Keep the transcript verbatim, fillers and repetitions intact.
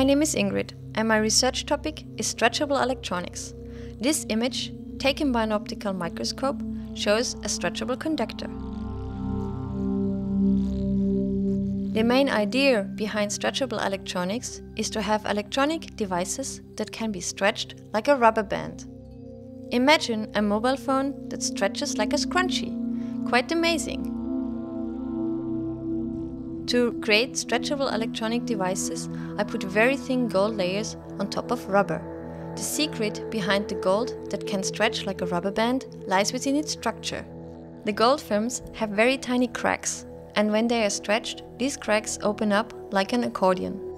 My name is Ingrid and my research topic is stretchable electronics. This image, taken by an optical microscope, shows a stretchable conductor. The main idea behind stretchable electronics is to have electronic devices that can be stretched like a rubber band. Imagine a mobile phone that stretches like a scrunchie. Quite amazing! To create stretchable electronic devices, I put very thin gold layers on top of rubber. The secret behind the gold that can stretch like a rubber band lies within its structure. The gold films have very tiny cracks, and when they are stretched, these cracks open up like an accordion.